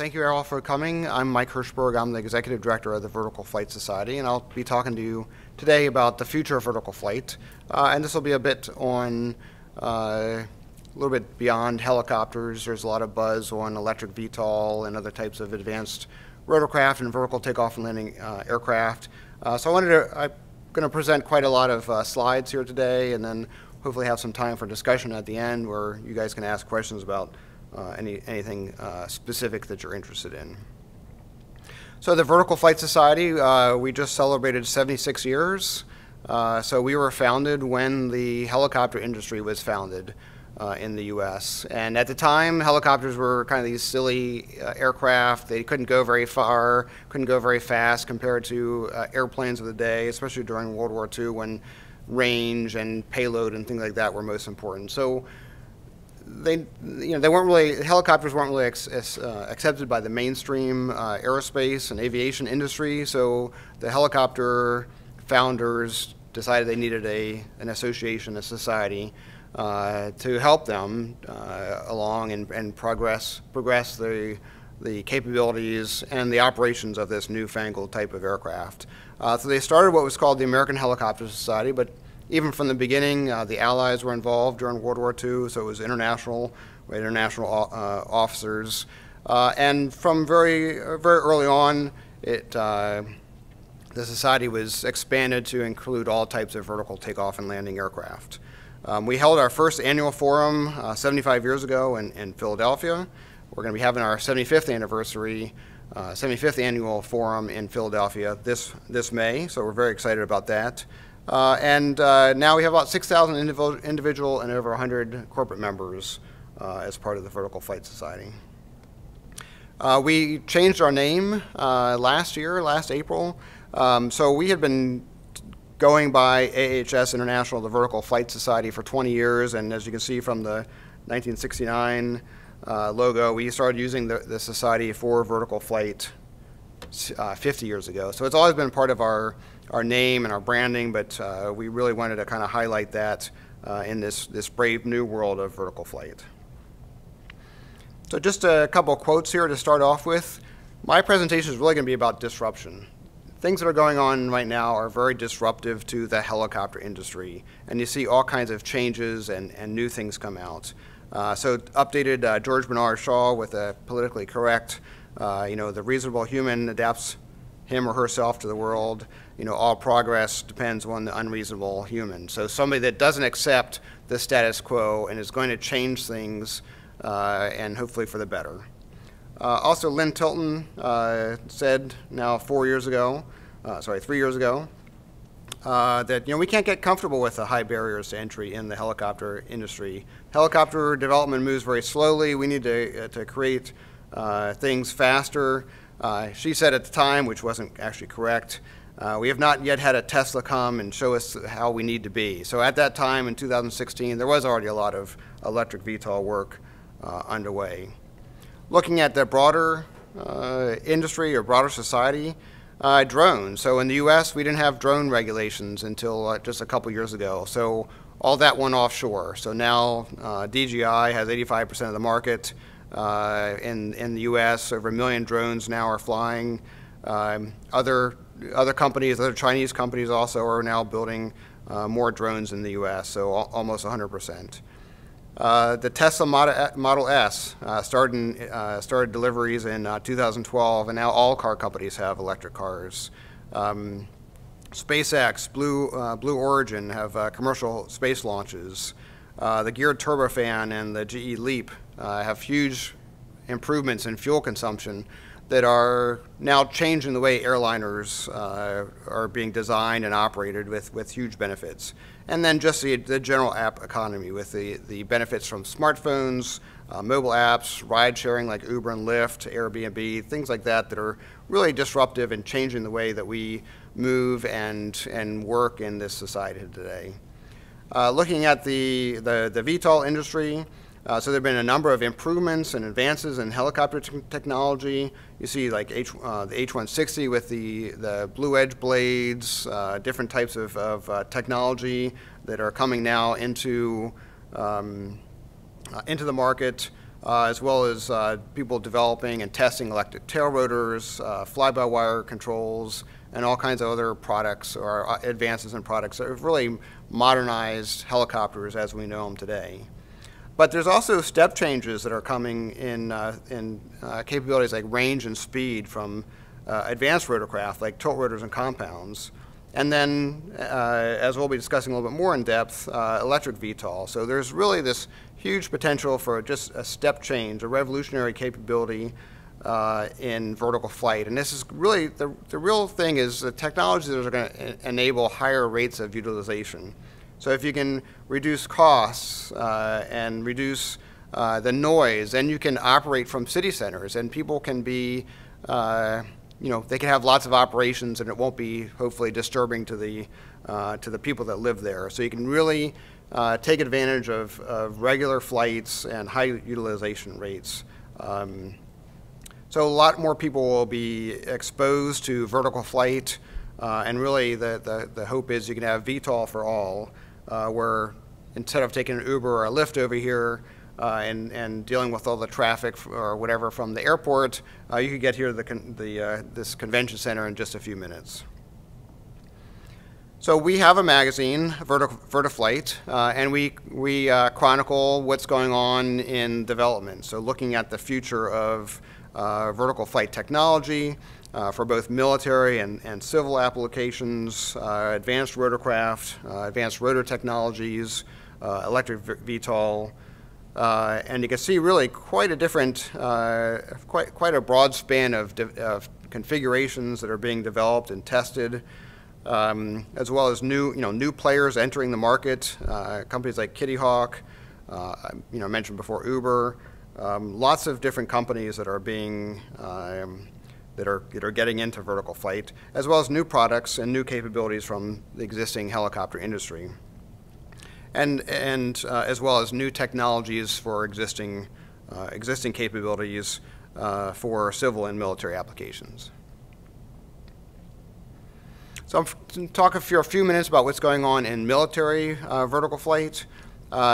Thank you all for coming. I'm Mike Hirschberg. I'm the Executive Director of the Vertical Flight Society, and I'll be talking to you today about the future of vertical flight. And this will be a bit on a little bit beyond helicopters. There's a lot of buzz on electric VTOL and other types of advanced rotorcraft and vertical takeoff and landing aircraft. So I'm going to present quite a lot of slides here today, and then hopefully have some time for discussion at the end where you guys can ask questions about anything specific that you're interested in. So the Vertical Flight Society, we just celebrated 76 years. So we were founded when the helicopter industry was founded in the US. And at the time, helicopters were kind of these silly aircraft. They couldn't go very far, couldn't go very fast compared to airplanes of the day, especially during World War II when range and payload and things like that were most important. So helicopters weren't really accepted by the mainstream aerospace and aviation industry, so the helicopter founders decided they needed an association, a society, to help them along and progress the capabilities and the operations of this newfangled type of aircraft. So they started what was called the American Helicopter Society, but even from the beginning, the Allies were involved during World War II, so it was international, officers. And from very early on, the society was expanded to include all types of vertical takeoff and landing aircraft. We held our first annual forum 75 years ago in Philadelphia. We're going to be having our 75th annual forum in Philadelphia this May, so we're very excited about that. Now we have about 6,000 individual and over 100 corporate members as part of the Vertical Flight Society. We changed our name last April. So we had been going by AHS International, the Vertical Flight Society, for 20 years, and as you can see from the 1969 logo, we started using the Society for Vertical Flight 50 years ago. So it's always been part of our name and our branding, but we really wanted to kind of highlight that in this brave new world of vertical flight. So just a couple of quotes here to start off with. My presentation is really going to be about disruption. Things that are going on right now are very disruptive to the helicopter industry, and you see all kinds of changes and new things come out. So updated George Bernard Shaw with a politically correct, the reasonable human adapts him or herself to the world. All progress depends on the unreasonable human. So somebody that doesn't accept the status quo and is going to change things and hopefully for the better. Also, Lynn Tilton said 3 years ago, that we can't get comfortable with the high barriers to entry in the helicopter industry. Helicopter development moves very slowly. We need to create things faster. She said at the time, which wasn't actually correct, we have not yet had a Tesla come and show us how we need to be. So at that time in 2016, there was already a lot of electric VTOL work underway. Looking at the broader industry or broader society, drones. So in the US, we didn't have drone regulations until just a couple years ago. So all that went offshore. So now DJI has 85% of the market. In the US, over 1 million drones now are flying. Other companies, other Chinese companies also are now building more drones in the US, so almost 100%. The Tesla Model S started deliveries in 2012, and now all car companies have electric cars. SpaceX, Blue Origin have commercial space launches. The geared turbofan and the GE Leap have huge improvements in fuel consumption that are now changing the way airliners are being designed and operated with huge benefits. And then just the general app economy with the benefits from smartphones, mobile apps, ride sharing like Uber and Lyft, Airbnb, things like that are really disruptive and changing the way that we move and work in this society today. Looking at the VTOL industry, so there have been a number of improvements and advances in helicopter technology. You see like the H-160 with the blue edge blades, different types of technology that are coming now into the market. as well as people developing and testing electric tail rotors, fly-by-wire controls, and all kinds of other products or advances in products that have really modernized helicopters as we know them today. But there's also step changes that are coming in capabilities like range and speed from advanced rotorcraft like tilt rotors and compounds. And then, as we'll be discussing a little bit more in depth, electric VTOL. So there's really this huge potential for just a step change, a revolutionary capability in vertical flight. And this is really, the real thing is the technologies that are going to enable higher rates of utilization. So if you can reduce costs and reduce the noise, then you can operate from city centers and people can be, you know, they can have lots of operations and it won't be hopefully disturbing to the people that live there. So you can really take advantage of regular flights and high utilization rates. So a lot more people will be exposed to vertical flight and really the hope is you can have VTOL for all where instead of taking an Uber or a Lyft over here, and dealing with all the traffic or whatever from the airport, you could get here to this convention center in just a few minutes. So we have a magazine, VertiFlight, and we chronicle what's going on in development. So looking at the future of vertical flight technology for both military and civil applications, advanced rotorcraft, advanced rotor technologies, electric VTOL. And you can see really quite a different, quite a broad span of configurations that are being developed and tested, as well as new players entering the market. Companies like Kitty Hawk, I mentioned before Uber. Lots of different companies that are being that are getting into vertical flight, as well as new products and new capabilities from the existing helicopter industry. And as well as new technologies for existing capabilities for civil and military applications. So I'm going to talk for a few minutes about what's going on in military vertical flight.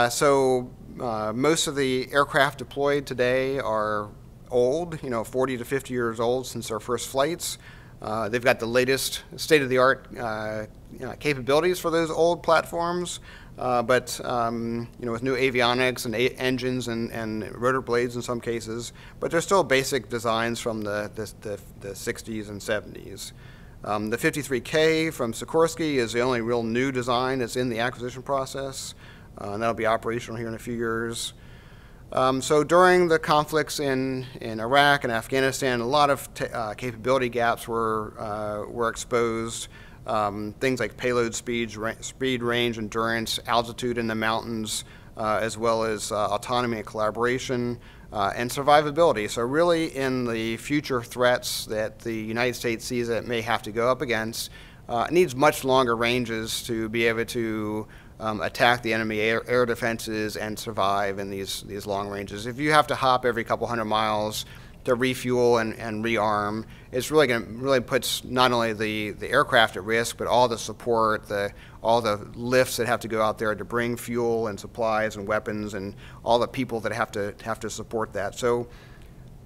So most of the aircraft deployed today are old, 40 to 50 years old since their first flights. They've got the latest state-of-the-art capabilities for those old platforms. But with new avionics and engines and rotor blades in some cases, but they're still basic designs from the 60s and 70s. The 53K from Sikorsky is the only real new design that's in the acquisition process, and that'll be operational here in a few years. So during the conflicts in Iraq and Afghanistan, a lot of capability gaps were exposed. Things like payload speed, range, endurance, altitude in the mountains, as well as autonomy and collaboration, and survivability. So really in the future threats that the United States sees that it may have to go up against, it needs much longer ranges to be able to attack the enemy air defenses and survive in these long ranges. If you have to hop every couple hundred miles to refuel and rearm, it's really puts not only the aircraft at risk, but all the support, all the lifts that have to go out there to bring fuel and supplies and weapons, and all the people that have to support that. So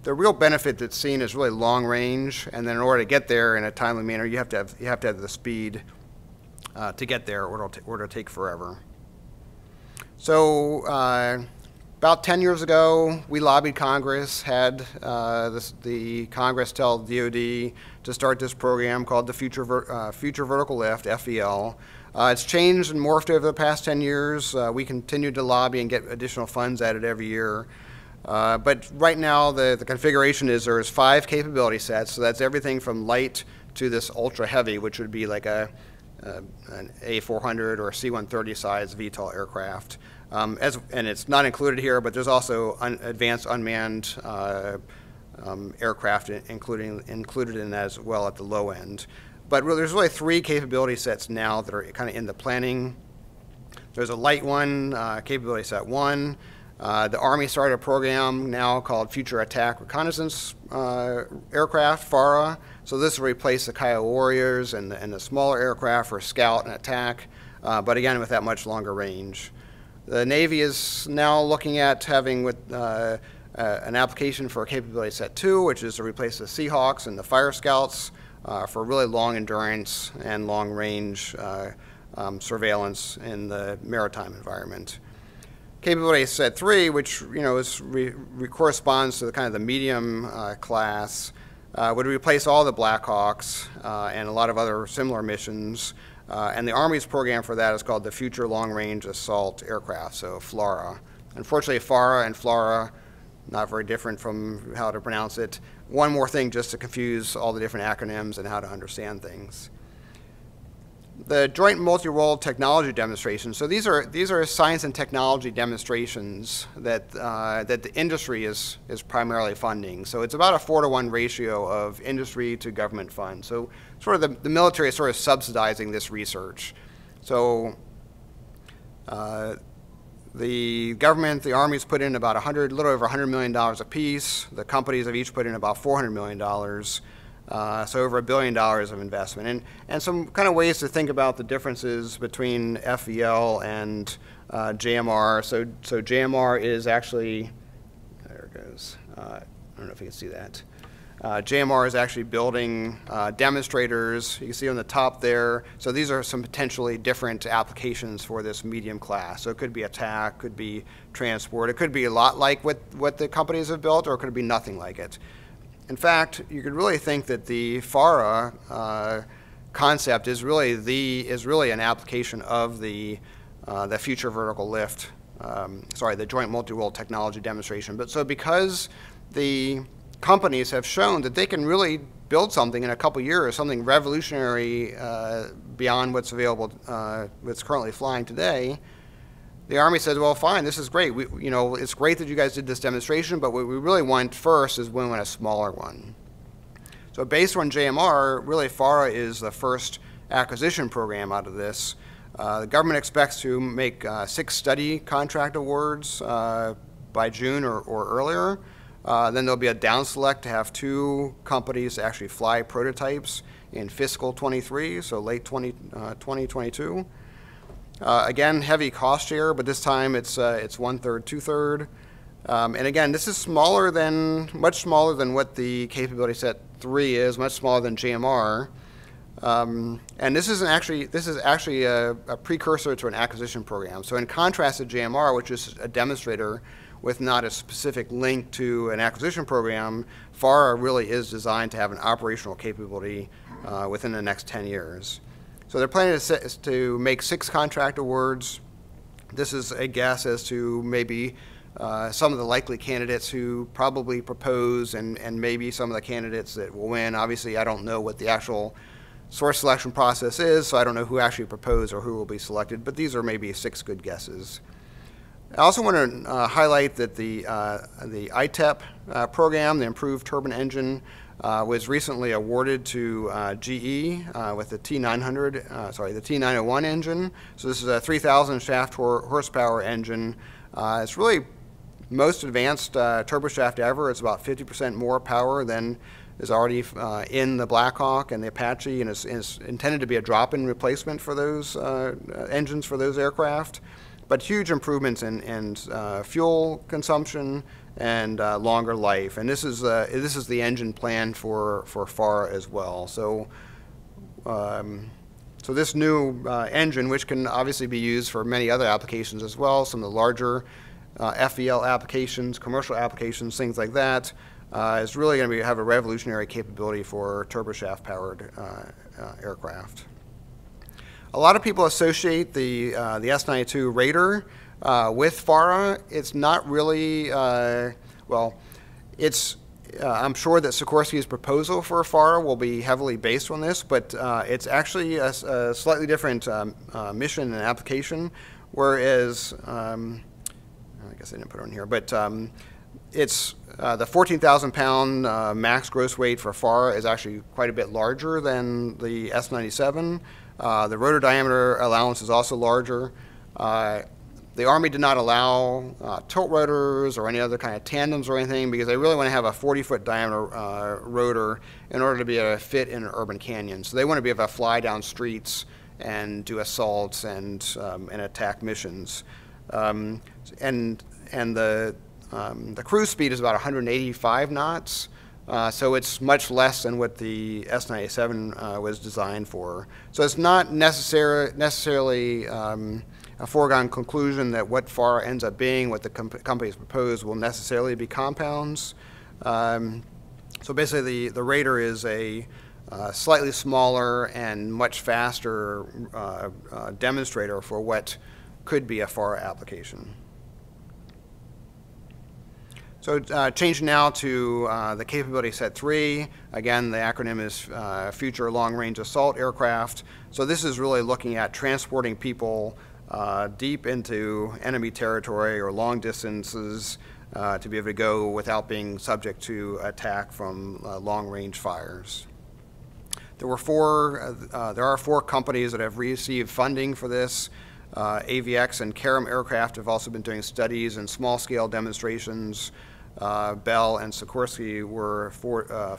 the real benefit that's seen is really long range, and then in order to get there in a timely manner, you have to have the speed to get there, or it'll take forever. So. About 10 years ago, we lobbied Congress, had the Congress tell DOD to start this program called the Future Vertical Lift, FVL. It's changed and morphed over the past 10 years. We continue to lobby and get additional funds added every year. But right now, the configuration is there's 5 capability sets. So that's everything from light to this ultra heavy, which would be like an A400 or C-130 size VTOL aircraft. And it's not included here, but there's also advanced unmanned aircraft included in that as well at the low end. But really, there's really 3 capability sets now that are kind of in the planning. There's a light one, capability set 1. The Army started a program now called Future Attack Reconnaissance Aircraft, FARA. So this will replace the Coyote Warriors and the smaller aircraft for scout and attack, but again with that much longer range. The Navy is now looking at having an application for a capability set 2, which is to replace the Seahawks and the Fire Scouts for really long endurance and long range surveillance in the maritime environment. Capability set 3, which corresponds to the kind of the medium class, would replace all the Black Hawks and a lot of other similar missions. And the Army's program for that is called the Future Long Range Assault Aircraft, so FLRAA. Unfortunately, FARA and FLRAA, not very different from how to pronounce it. One more thing just to confuse all the different acronyms and how to understand things. The Joint Multi-Role Technology Demonstrations. So these are science and technology demonstrations that that the industry is primarily funding. So it's about a 4-to-1 ratio of industry to government funds. So sort of the military is sort of subsidizing this research. So the government, the Army's put in about a little over $100 million apiece. The companies have each put in about $400 million. So over $1 billion of investment, and some kind of ways to think about the differences between FVL and JMR. So JMR is actually, there it goes. I don't know if you can see that. JMR is actually building demonstrators. You can see on the top there. So these are some potentially different applications for this medium class. So it could be attack, could be transport. It could be a lot like what the companies have built, or it could be nothing like it. In fact, you could really think that the FARA concept is really an application of the future vertical lift, the Joint Multi-Role Technology Demonstration. But so because the companies have shown that they can really build something in a couple years, something revolutionary beyond what's available, what's currently flying today. The Army said, well, fine, this is great. It's great that you guys did this demonstration, but what we really want first is we want a smaller one. So based on JMR, really FARA is the first acquisition program out of this. The government expects to make 6 study contract awards by June or earlier. Then there'll be a down select to have 2 companies actually fly prototypes in fiscal 23, so late 2022. Again, heavy cost share, but this time it's 1/3, 2/3, and again, this is much smaller than what the capability set 3 is, much smaller than JMR, and this is actually a precursor to an acquisition program. So in contrast to JMR, which is a demonstrator with not a specific link to an acquisition program, FARA really is designed to have an operational capability within the next 10 years. So they're planning to make 6 contract awards. This is a guess as to maybe some of the likely candidates who probably propose and maybe some of the candidates that will win. Obviously, I don't know what the actual source selection process is, so I don't know who actually proposed or who will be selected, but these are maybe 6 good guesses. I also want to highlight that the ITEP program, the Improved Turbine Engine, was recently awarded to GE with the T901 engine. So this is a 3,000 shaft horsepower engine. It's really most advanced turboshaft ever. It's about 50% more power than is already in the Black Hawk and the Apache, and it's intended to be a drop-in replacement for those engines for those aircraft. But huge improvements in fuel consumption and longer life, and this is the engine plan for FARA as well. So, so this new engine, which can obviously be used for many other applications as well, some of the larger FVL applications, commercial applications, things like that, is really going to have a revolutionary capability for turboshaft-powered aircraft. A lot of people associate the S-92 Raider with FARA. It's not really, I'm sure that Sikorsky's proposal for FARA will be heavily based on this, but it's actually a slightly different mission and application, whereas, I guess I didn't put it on here, but it's the 14,000 pound max gross weight for FARA is actually quite a bit larger than the S-97. The rotor diameter allowance is also larger. The Army did not allow tilt rotors or any other kind of tandems or anything because they really want to have a 40-foot diameter rotor in order to be able to fit in an urban canyon. So they want to be able to fly down streets and do assaults and attack missions. And the The cruise speed is about 185 knots, so it's much less than what the S-97 was designed for. So it's not necessarily a foregone conclusion that what FARA ends up being, what the companies propose, will necessarily be compounds. So basically the Raider is a slightly smaller and much faster demonstrator for what could be a FARA application. So change now to the capability set 3. Again, the acronym is Future Long-Range Assault Aircraft. So this is really looking at transporting people deep into enemy territory or long distances to be able to go without being subject to attack from long-range fires. There are four companies that have received funding for this. AVX and Karem Aircraft have also been doing studies and small-scale demonstrations. Bell and Sikorsky were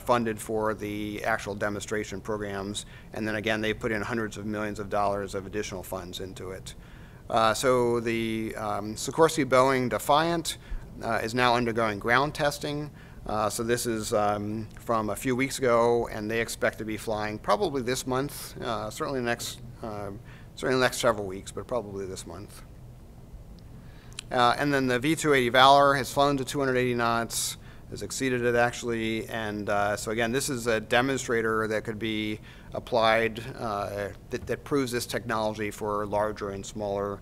funded for the actual demonstration programs, and then again they put in hundreds of millions of dollars of additional funds into it. So the Sikorsky Boeing Defiant is now undergoing ground testing. So this is from a few weeks ago, and they expect to be flying probably this month, certainly the next several weeks, but probably this month. And then the V-280 Valor has flown to 280 knots, has exceeded it actually, and so again, this is a demonstrator that could be applied, that proves this technology for larger and smaller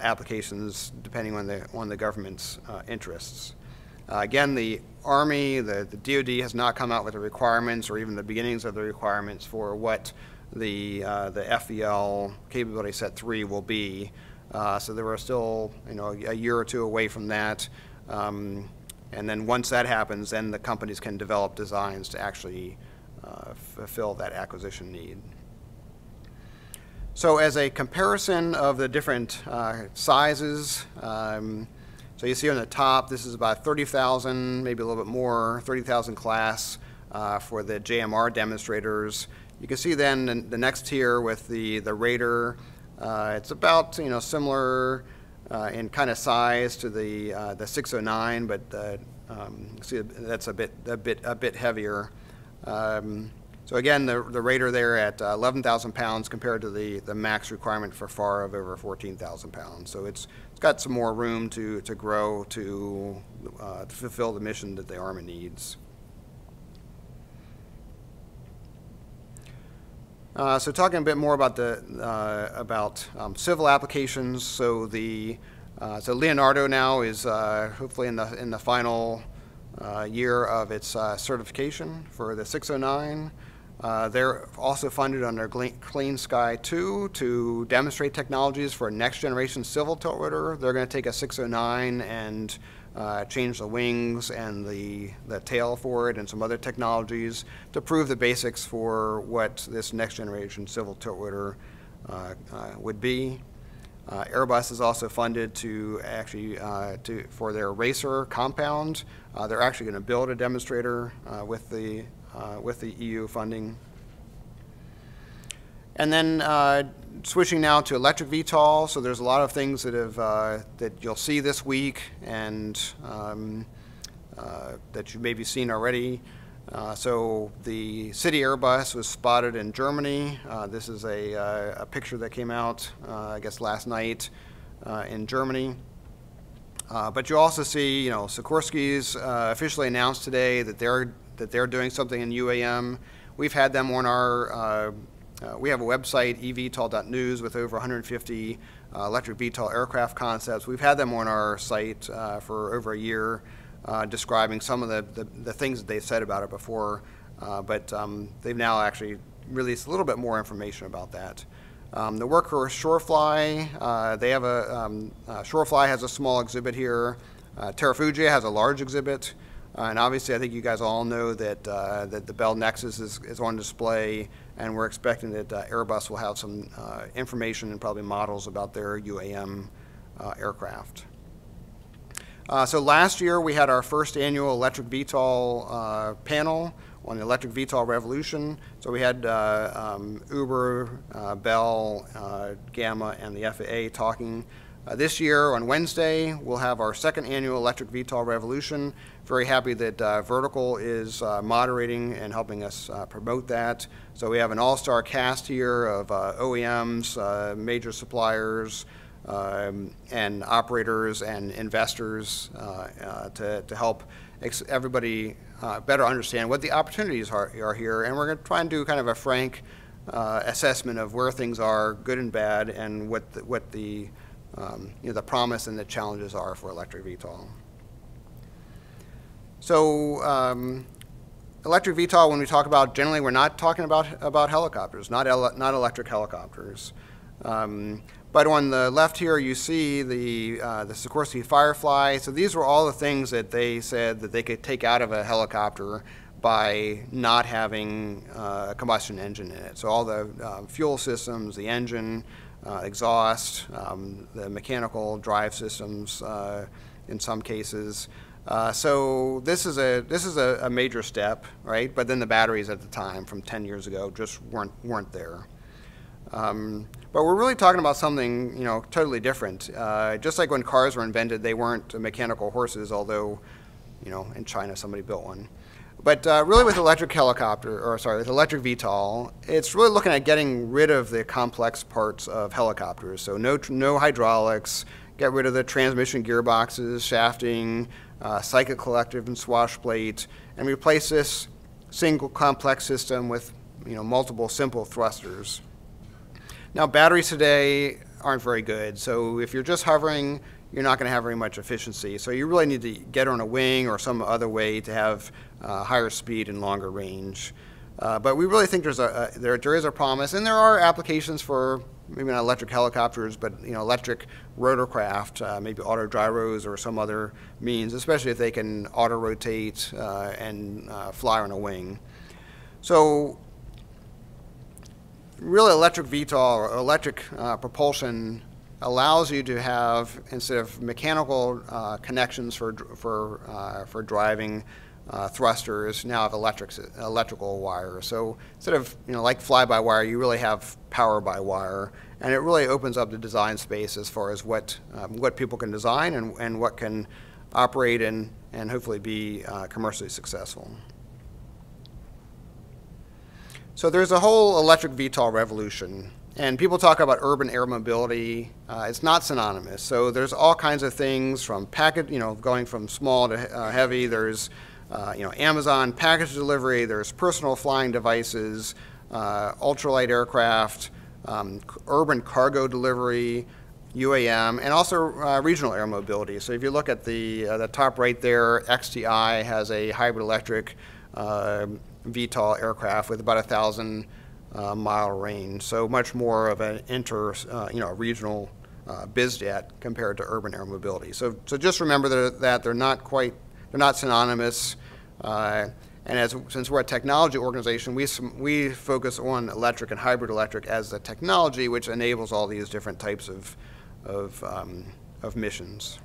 applications, depending on the government's interests. Again, the Army, the DoD has not come out with the requirements or even the beginnings of the requirements for what the FVL capability set 3 will be. So there are still, a year or two away from that. And then once that happens, then the companies can develop designs to actually fulfill that acquisition need. So as a comparison of the different sizes, so you see on the top, this is about 30,000, maybe a little bit more, 30,000 class for the JMR demonstrators. You can see then the next tier with the Raider. It's about similar in kind of size to the 609, but see that's a bit heavier. So again, the Raider there at 11,000 pounds compared to the max requirement for FARA of over 14,000 pounds. So it's got some more room to grow to fulfill the mission that the Army needs. So talking a bit more about civil applications. So so Leonardo now is hopefully in the final year of its certification for the 609. They're also funded under Clean Sky 2 to demonstrate technologies for next generation civil tilt rotor. They're going to take a 609 and change the wings and the tail for it and some other technologies to prove the basics for what this next generation civil tiltrotor would be. Airbus is also funded to actually for their Racer compound. They're actually going to build a demonstrator with the EU funding. And then switching now to electric VTOL, so there's a lot of things that you'll see this week and that you've maybe seen already. So the city Airbus was spotted in Germany. This is a picture that came out, I guess, last night in Germany. But you also see, Sikorsky's officially announced today that they're doing something in UAM. We've had them on our we have a website, evtol.news, with over 150 electric VTOL aircraft concepts. We've had them on our site for over a year, describing some of the things that they've said about it before, but they've now actually released a little bit more information about that. The workhorse SureFly, SureFly has a small exhibit here. Terrafugia has a large exhibit. And obviously, I think you guys all know that that the Bell Nexus is on display, and we're expecting that Airbus will have some information and probably models about their UAM aircraft. So last year, we had our first annual electric VTOL panel on the electric VTOL revolution. So we had Uber, Bell, Gamma, and the FAA talking. This year on Wednesday, we'll have our second annual Electric VTOL Revolution. Very happy that Vertical is moderating and helping us promote that. So we have an all-star cast here of OEMs, major suppliers, and operators and investors to help everybody better understand what the opportunities are here. And we're going to try and do kind of a frank assessment of where things are, good and bad, and what the promise and the challenges are for electric VTOL. So electric VTOL, when we talk about, generally we're not talking about helicopters, not electric helicopters. But on the left here, you see the Sikorsky Firefly. So these were all the things that they said that they could take out of a helicopter by not having a combustion engine in it. So all the fuel systems, the engine, exhaust, the mechanical drive systems in some cases. So this is a major step, right? But then the batteries at the time from 10 years ago just weren't there. But we're really talking about something, you know, totally different. Just like when cars were invented, they weren't mechanical horses, although, you know, in China somebody built one. But really with electric helicopter, or sorry, with electric VTOL, it's really looking at getting rid of the complex parts of helicopters. So no hydraulics, get rid of the transmission gearboxes, shafting, cyclic collective and swash plate, and replace this single complex system with, you know, multiple simple thrusters. Now batteries today aren't very good. So if you're just hovering, you're not going to have very much efficiency. So you really need to get on a wing or some other way to have higher speed and longer range. But we really think there's there is a promise, and there are applications for maybe not electric helicopters, but you know, electric rotorcraft, maybe Auto-Gyros or some other means, especially if they can auto-rotate and fly on a wing. So really electric VTOL or electric propulsion allows you to have, instead of mechanical connections for driving thrusters, now have electrical wire. So instead of, you know, like fly-by-wire, you really have power-by-wire, and it really opens up the design space as far as what people can design and what can operate and hopefully be commercially successful. So there's a whole electric VTOL revolution. And people talk about urban air mobility. It's not synonymous. So there's all kinds of things from package, you know, going from small to heavy. There's, you know, Amazon package delivery. There's personal flying devices, ultralight aircraft, urban cargo delivery, UAM, and also regional air mobility. So if you look at the top right there, XTI has a hybrid electric VTOL aircraft with about 1,000. Mile range, so much more of an regional biz jet compared to urban air mobility. So just remember that they're not synonymous. And since we're a technology organization, we focus on electric and hybrid electric as the technology which enables all these different types of missions.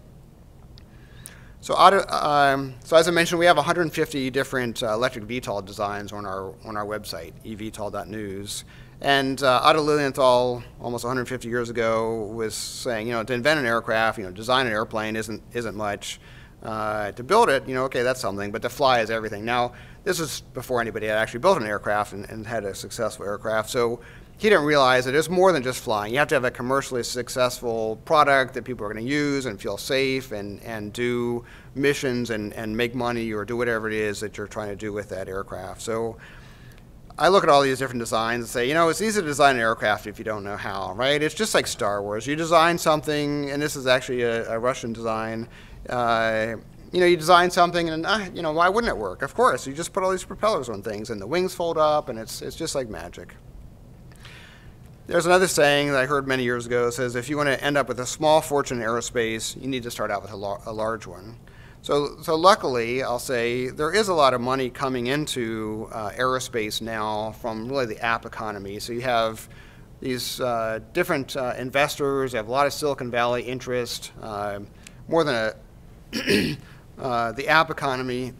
So, so as I mentioned, we have 150 different electric VTOL designs on our website, evtol.news. And Otto Lilienthal, almost 150 years ago, was saying, you know, to invent an aircraft, you know, design an airplane isn't much. To build it, you know, okay, that's something, but to fly is everything. Now, this is before anybody had actually built an aircraft and had a successful aircraft. So he didn't realize that it's more than just flying. You have to have a commercially successful product that people are going to use and feel safe and do missions and make money or do whatever it is that you're trying to do with that aircraft. So I look at all these different designs and say, you know, it's easy to design an aircraft if you don't know how, right? It's just like Star Wars. You design something, and this is actually a Russian design. You know, you design something and, you know, why wouldn't it work? Of course, you just put all these propellers on things and the wings fold up and it's just like magic. There's another saying that I heard many years ago. It says, if you want to end up with a small fortune in aerospace, you need to start out with a large one. So luckily, I'll say, there is a lot of money coming into aerospace now from really the app economy. So you have these different investors, you have a lot of Silicon Valley interest, more than a the app economy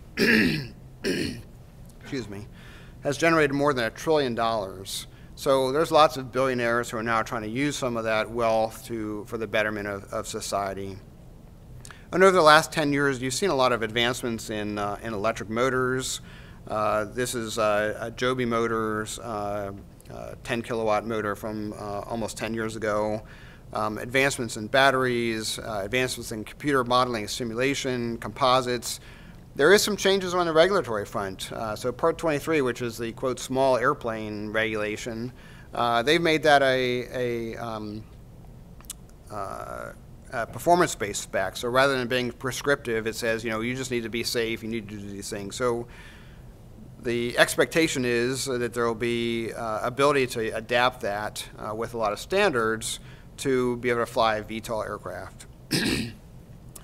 excuse me, has generated more than $1 trillion. So there's lots of billionaires who are now trying to use some of that wealth for the betterment of society. And over the last 10 years, you've seen a lot of advancements in electric motors. This is a Joby Motors 10-kilowatt motor from almost 10 years ago. Advancements in batteries, advancements in computer modeling and simulation, composites. There is some changes on the regulatory front. So Part 23, which is the, quote, small airplane regulation, they've made that a performance-based spec. So rather than being prescriptive, it says, you know, you just need to be safe, you need to do these things. So the expectation is that there will be ability to adapt that with a lot of standards to be able to fly VTOL aircraft. And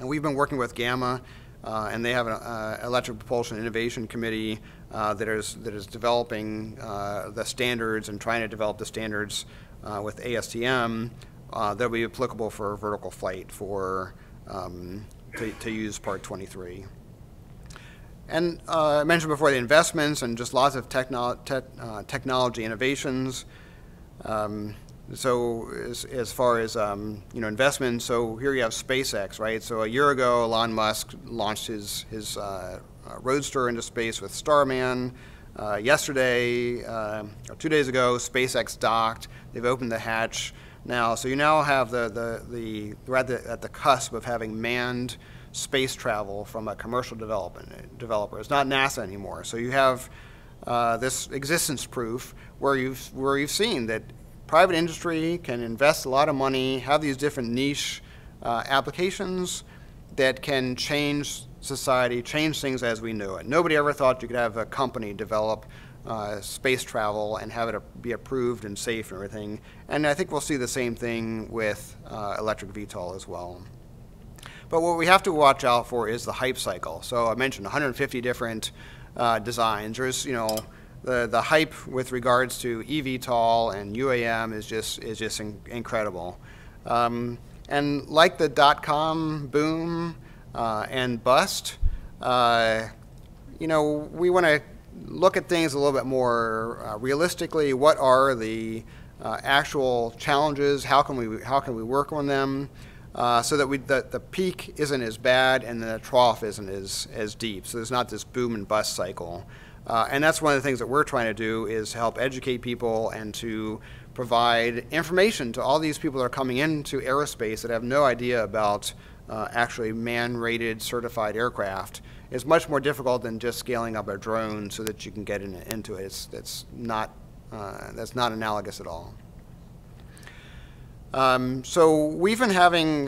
we've been working with Gamma, and they have an Electric Propulsion Innovation Committee that is developing the standards and trying to develop the standards with ASTM that will be applicable for vertical flight for to use Part 23. And I mentioned before the investments and just lots of technology innovations. So as far as you know, investment, so here you have SpaceX, right? So a year ago, Elon Musk launched his Roadster into space with Starman. Yesterday, or 2 days ago, SpaceX docked. They've opened the hatch now. So you now have we're at the cusp of having manned space travel from a commercial developer. It's not NASA anymore. So you have this existence proof where you've seen that private industry can invest a lot of money, have these different niche applications that can change society, change things as we know it. Nobody ever thought you could have a company develop space travel and have it be approved and safe and everything. And I think we'll see the same thing with electric VTOL as well. But what we have to watch out for is the hype cycle. So I mentioned 150 different designs. There's, you know, the hype with regards to eVTOL and UAM is just incredible. And like the dot-com boom and bust, you know, we want to look at things a little bit more realistically. What are the actual challenges? How can we work on them so that the peak isn't as bad and the trough isn't as deep? So there's not this boom and bust cycle. And that's one of the things that we're trying to do is help educate people and to provide information to all these people that are coming into aerospace that have no idea about actually man-rated certified aircraft. It's much more difficult than just scaling up a drone so that you can get into it. That's not analogous at all. So we've been having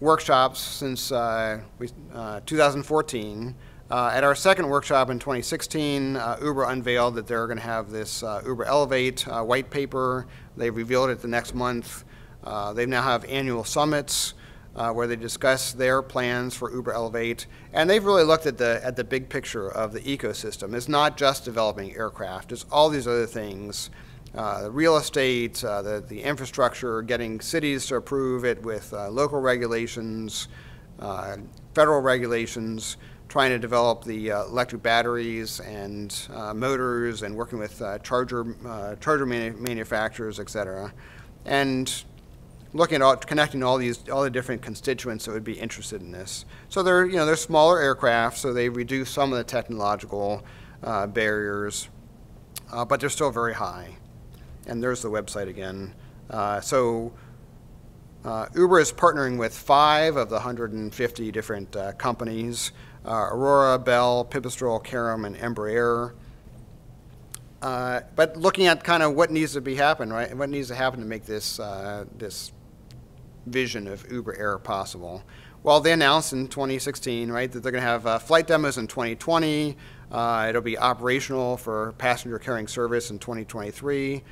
workshops since 2014. At our second workshop in 2016, Uber unveiled that they're going to have this Uber Elevate white paper. They revealed it the next month. They now have annual summits where they discuss their plans for Uber Elevate. And they've really looked at the big picture of the ecosystem. It's not just developing aircraft. It's all these other things, the real estate, the infrastructure, getting cities to approve it with local regulations, federal regulations, trying to develop the electric batteries and motors and working with charger manufacturers, et cetera. And looking at connecting all the different constituents that would be interested in this. So they're smaller aircraft, so they reduce some of the technological barriers, but they're still very high. And there's the website again. Uber is partnering with 5 of the 150 different companies. Aurora, Bell, Pipistrel, Karem, and Embraer. But looking at kind of what needs to be happen, right? What needs to happen to make this this vision of Uber Air possible? Well, they announced in 2016, right, that they're going to have flight demos in 2020. It'll be operational for passenger carrying service in 2023.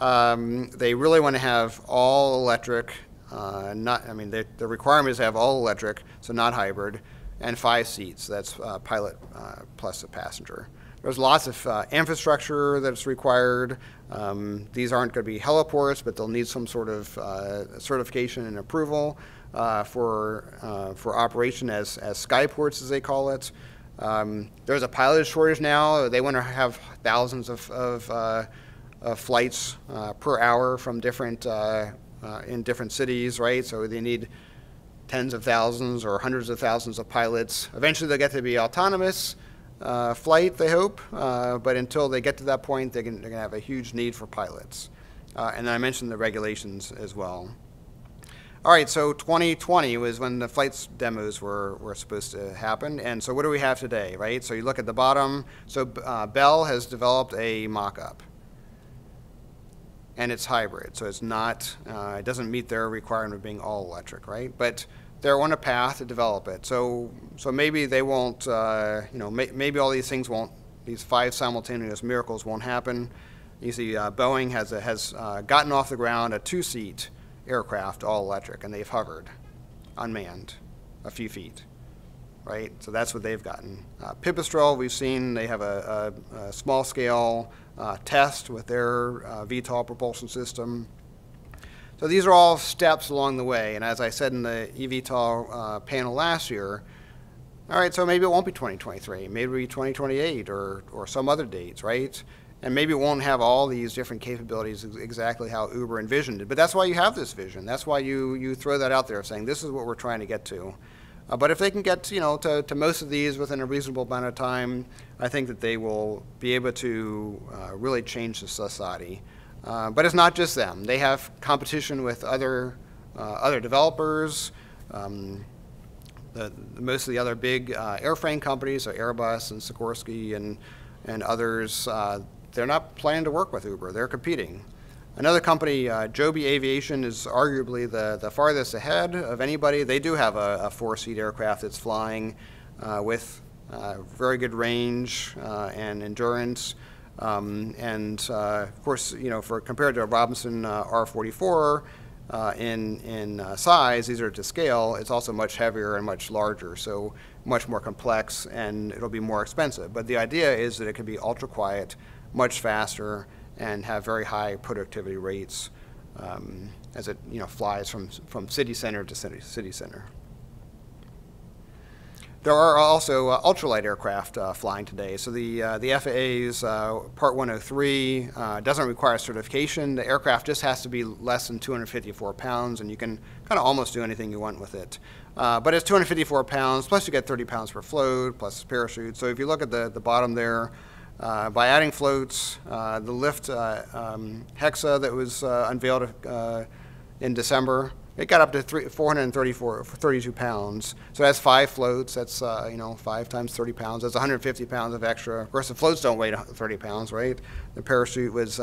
They really want to have all electric. The requirement is to have all electric, so not hybrid. And 5 seats, that's pilot plus a passenger. There's lots of infrastructure that's required. These aren't going to be heliports, but they'll need some sort of certification and approval for operation as skyports, as they call it. There's a pilot shortage now. They want to have thousands of flights per hour from different in different cities, right? So they need tens of thousands or hundreds of thousands of pilots. Eventually they'll get to be autonomous flight, they hope, but until they get to that point, they're going to have a huge need for pilots. And I mentioned the regulations as well. All right, so 2020 was when the flight demos were supposed to happen. And so what do we have today, right? So you look at the bottom. So Bell has developed a mock-up. And it's hybrid, so it's not, it doesn't meet their requirement of being all electric, right? But they're on a path to develop it. So maybe they won't, you know, maybe all these things won't, these five simultaneous miracles won't happen. You see, Boeing has gotten off the ground a two-seat aircraft, all electric, and they've hovered, unmanned, a few feet, right? So that's what they've gotten. Pipistrel, we've seen they have a small-scale test with their VTOL propulsion system. So these are all steps along the way, and as I said in the evtol panel last year, all right, so maybe it won't be 2023, maybe it'll be 2028 or some other dates, right? And maybe it won't have all these different capabilities exactly how Uber envisioned it, but that's why you have this vision. That's why you throw that out there saying this is what we're trying to get to. But if they can get to most of these within a reasonable amount of time, I think that they will be able to really change the society. But it's not just them. They have competition with other developers. Most of the other big airframe companies, so Airbus and Sikorsky and others, they're not planning to work with Uber. They're competing. Another company, Joby Aviation, is arguably the farthest ahead of anybody. They do have a four-seat aircraft that's flying with very good range and endurance. Of course, you know, compared to a Robinson R44 in size, these are to scale. It's also much heavier and much larger, so much more complex, and it'll be more expensive. But the idea is that it can be ultra quiet, much faster, and have very high productivity rates as it flies from city center to city center. There are also ultralight aircraft flying today. So the FAA's Part 103 doesn't require certification. The aircraft just has to be less than 254 pounds, and you can kind of almost do anything you want with it. But it's 254 pounds, plus you get 30 pounds per float, plus parachute. So if you look at the bottom there, by adding floats, the Lyft Hexa that was unveiled in December, it got up to 432 pounds. So that's 5 floats. That's 5 times 30 pounds. That's 150 pounds of extra. Of course, the floats don't weigh 30 pounds, right? The parachute was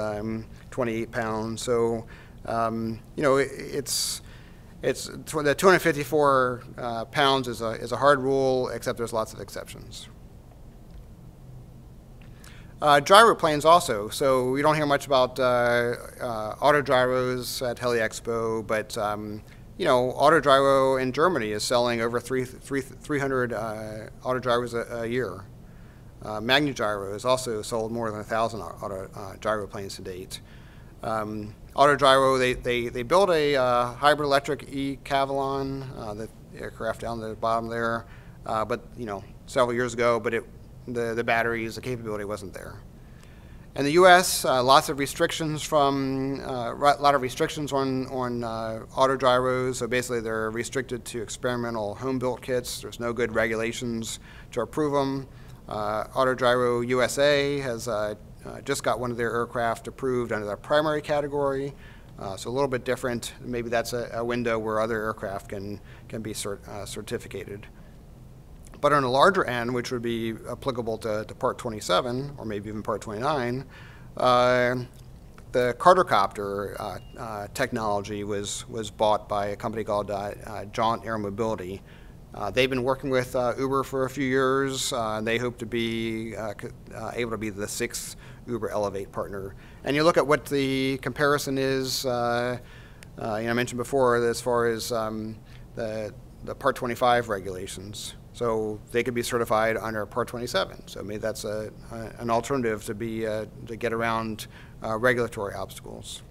28 pounds. So it's the 254 pounds is a hard rule, except there's lots of exceptions. Gyroplanes also, so we don't hear much about Auto-Gyros at Heli-Expo, but Auto-Gyro in Germany is selling over 300 Auto-Gyros a year. Magni-Gyro has also sold more than 1,000 Gyroplanes to date. Auto-Gyro, they built a hybrid electric e-Cavalon, the aircraft down the bottom there, but several years ago, but the batteries, the capability wasn't there. In the U.S., lots of restrictions on Auto-Gyros. So basically, they're restricted to experimental home-built kits. There's no good regulations to approve them. Auto-Gyro USA has just got one of their aircraft approved under their primary category. So a little bit different. Maybe that's a window where other aircraft can be certificated. But on a larger end, which would be applicable to Part 27, or maybe even Part 29, the Cartercopter technology was bought by a company called Jaunt Air Mobility. They've been working with Uber for a few years. They hope to be able to be the 6th Uber Elevate partner. And you look at what the comparison is, I mentioned before, as far as the Part 25 regulations. So they could be certified under Part 27. So maybe that's an alternative to get around regulatory obstacles.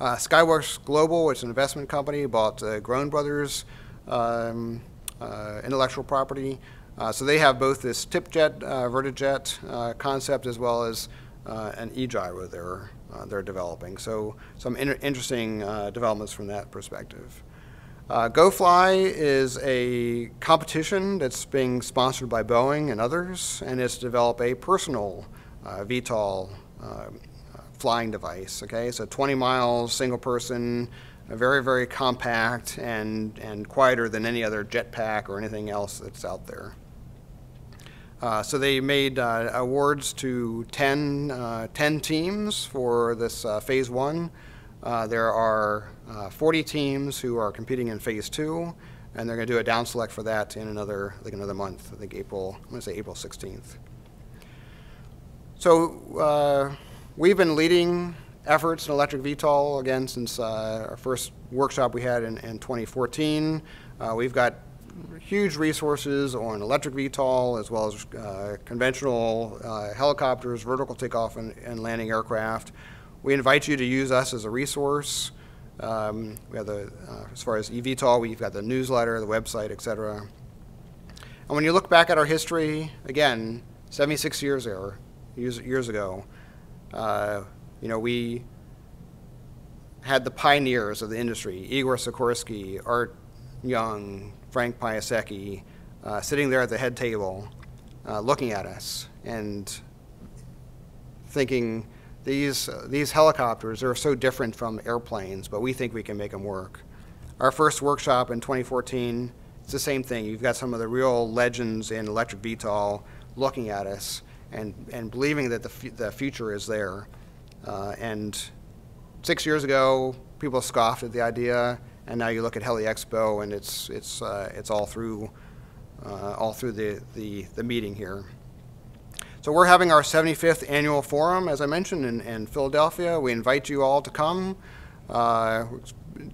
Skyworks Global, which is an investment company, bought Groen Brothers intellectual property. So they have both this tip jet, vertijet concept, as well as an e-gyro they're developing. So some interesting developments from that perspective. GoFly is a competition that's being sponsored by Boeing and others, and it's to develop a personal VTOL flying device. Okay, so 20 miles, single person, very, very compact and quieter than any other jetpack or anything else that's out there. So they made awards to 10 teams for this phase one. There are 40 teams who are competing in phase two, and they're going to do a down select for that in another, I think, another month. I think April, I'm going to say April 16th. So we've been leading efforts in electric VTOL again since our first workshop we had in 2014. We've got huge resources on electric VTOL as well as conventional helicopters, vertical takeoff and landing aircraft. We invite you to use us as a resource. We have the, as far as evtol, we've got the newsletter, the website, etc. And when you look back at our history, again, 76 years ago, you know, we had the pioneers of the industry, Igor Sikorsky, Art Young, Frank Piasecki, sitting there at the head table, looking at us and thinking, these helicopters are so different from airplanes, but we think we can make them work. Our first workshop in 2014, it's the same thing. You've got some of the real legends in electric VTOL looking at us and believing that the future is there. And 6 years ago, people scoffed at the idea, and now you look at Heli Expo, and it's all through the meeting here. So we're having our 75th annual forum, as I mentioned, in Philadelphia. We invite you all to come.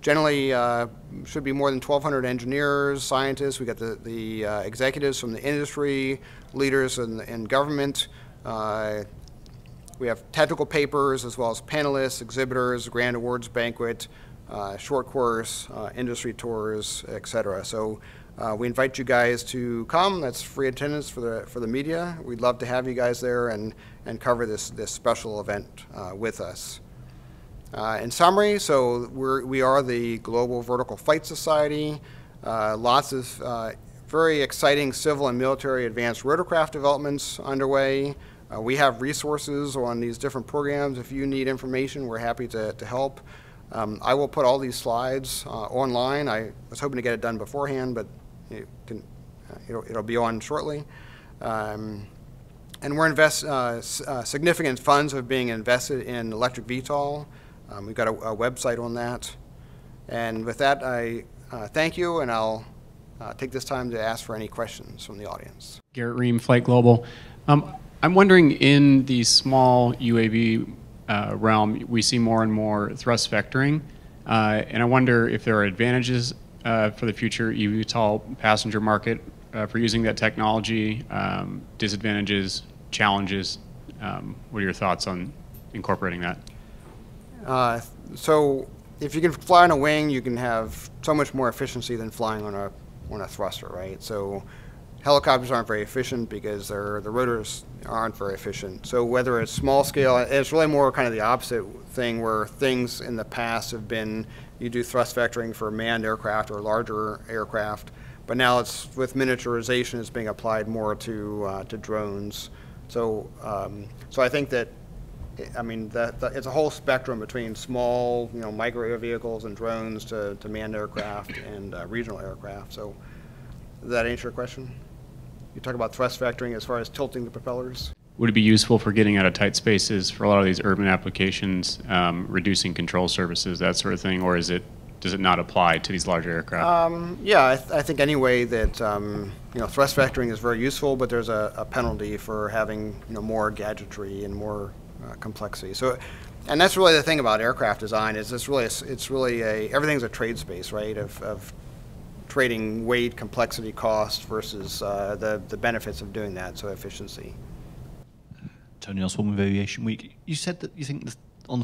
Generally, should be more than 1,200 engineers, scientists. We got the executives from the industry, leaders in government. We have technical papers as well as panelists, exhibitors, grand awards banquet, short course, industry tours, etc. So we invite you guys to come. That's free attendance for the media. We'd love to have you guys there and cover this special event with us. In summary, so we are the Global Vertical Flight Society. Lots of very exciting civil and military advanced rotorcraft developments underway. We have resources on these different programs. If you need information, we're happy to help. I will put all these slides online. I was hoping to get it done beforehand, but it'll be on shortly. And we're significant funds are being invested in electric VTOL. We've got a website on that. And with that, I thank you, and I'll take this time to ask for any questions from the audience. Garrett Ream, Flight Global. I'm wondering, in the small UAV realm, we see more and more thrust vectoring, and I wonder if there are advantages for the future eVTOL passenger market for using that technology, disadvantages, challenges. What are your thoughts on incorporating that? So if you can fly on a wing, you can have so much more efficiency than flying on a thruster, right? So helicopters aren't very efficient because the rotors aren't very efficient. So whether it's small scale, it's really more kind of the opposite thing, where things in the past have been, you do thrust vectoring for manned aircraft or larger aircraft, but now it's, with miniaturization, it's being applied more to drones. So so I think that, I mean, it's a whole spectrum between small, you know, micro air vehicles and drones to manned aircraft and regional aircraft. So does that answer your question? You talk about thrust vectoring as far as tilting the propellers. Would it be useful for getting out of tight spaces for a lot of these urban applications, reducing control services, that sort of thing, or does it not apply to these larger aircraft? Yeah, I think anyway that you know, thrust vectoring is very useful, but there's a penalty for having, you know, more gadgetry and more complexity. So, and that's really the thing about aircraft design, is it's really everything's a trade space, right? Of trading weight, complexity, cost versus the benefits of doing that, so efficiency. Tony Oswald with Aviation Week. You said that you think that on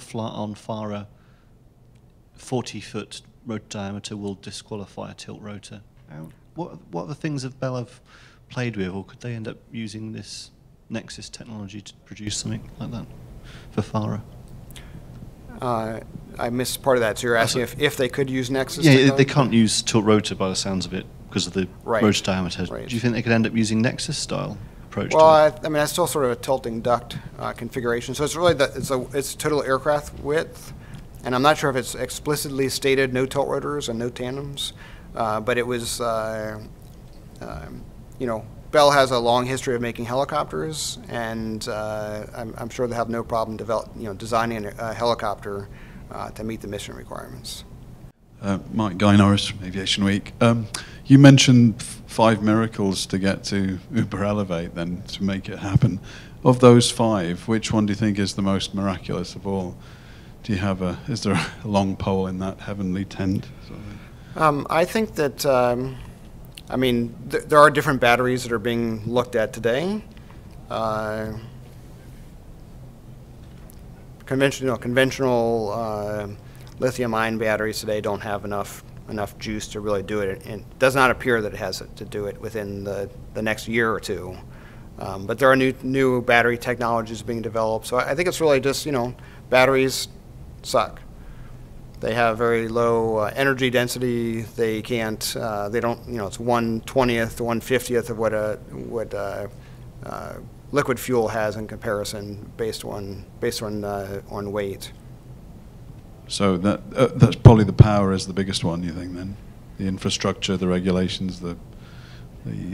FARA, 40-foot rotor diameter will disqualify a tilt rotor. What are the things that Bell have played with, or could they end up using this Nexus technology to produce something like that? for FARA? I missed part of that. So you're asking if they could use Nexus? Yeah, they can't use tilt rotor by the sounds of it because of the rotor diameter. Right. Do you think they could end up using Nexus style approach? Well, I mean, that's still sort of a tilting duct configuration. So it's really it's total aircraft width, and I'm not sure if it's explicitly stated no tilt rotors and no tandems, but it was, you know, Bell has a long history of making helicopters, and I'm sure they have no problem designing a helicopter to meet the mission requirements. Mike, Guy Norris from Aviation Week. You mentioned 5 miracles to get to Uber Elevate, then, to make it happen. Of those 5, which one do you think is the most miraculous of all? Do you have is there a long pole in that heavenly tent? I think that, I mean, there are different batteries that are being looked at today. Conventional lithium-ion batteries today don't have enough juice to really do it. And it does not appear that it has to do it within the next year or two. But there are new battery technologies being developed. So I think it's really just, you know, batteries suck. They have very low energy density. They can't. They don't. You know, it's 1/20th, 1/50th of what liquid fuel has in comparison, based on weight. So that's probably the power is the biggest one, you think? Then the infrastructure, the regulations, the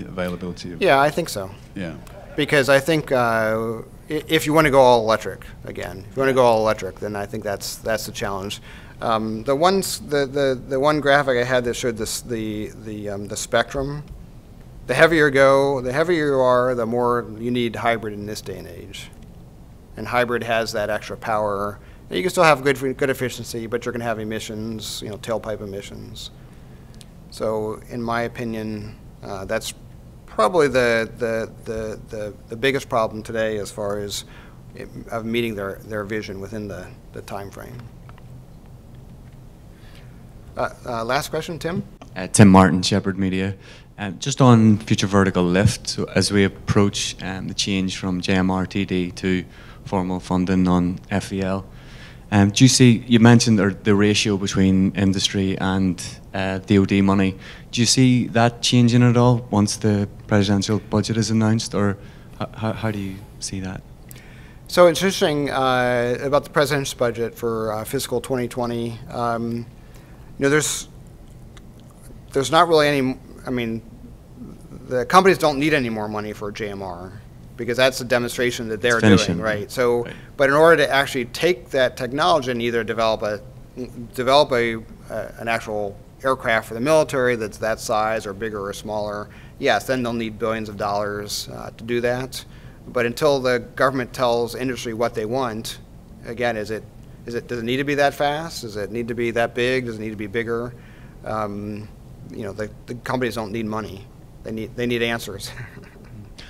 availability of. Yeah, I think so. Yeah. Because I think if you want to go all electric again, if you want to go all electric, then I think that's the challenge. The one graphic I had that showed this the spectrum. The heavier you are, the more you need hybrid in this day and age. And hybrid has that extra power. And you can still have good efficiency, but you're going to have emissions, you know, tailpipe emissions. So, in my opinion, that's probably the biggest problem today as far as of meeting their vision within the time frame. Last question, Tim? Tim Martin, Shepherd Media. Just on future vertical lift, so as we approach the change from JMRTD to formal funding on FVL, do you see, you mentioned the ratio between industry and DOD money, do you see that changing at all once the presidential budget is announced, or how do you see that? So it's interesting about the president's budget for fiscal 2020. You know, there's not really any, I mean, the companies don't need any more money for JMR because that's a demonstration that they're doing, right? So, but in order to actually take that technology and either develop an actual aircraft for the military that's that size or bigger or smaller, yes, then they'll need billions of dollars to do that. But until the government tells industry what they want, again, does it need to be that fast? Does it need to be that big? Does it need to be bigger? You know, the companies don't need money. They need answers.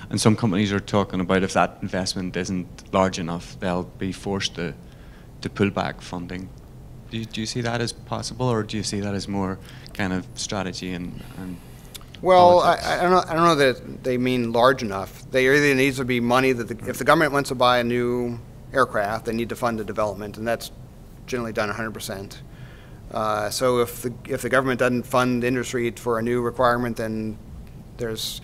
And some companies are talking about if that investment isn't large enough, they'll be forced to pull back funding. Do you see that as possible, or do you see that as more kind of strategy and well, I don't know that they mean large enough. There either needs to be money that if the government wants to buy a new aircraft, they need to fund the development, and that's generally done 100%. So if the government doesn't fund industry for a new requirement, then there's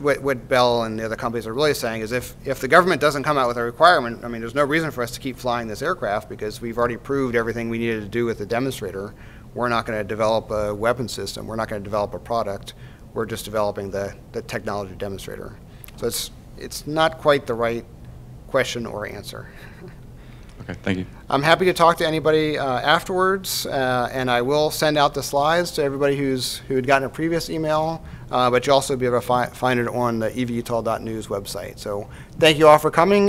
what Bell and the other companies are really saying is if the government doesn't come out with a requirement, I mean, there's no reason for us to keep flying this aircraft because we've already proved everything we needed to do with the demonstrator. We're not going to develop a weapon system. We're not going to develop a product. We're just developing the technology demonstrator. So it's not quite the right question or answer. Okay, thank you. I'm happy to talk to anybody afterwards, and I will send out the slides to everybody who had gotten a previous email, but you'll also be able to find it on the evtol.news website. So thank you all for coming.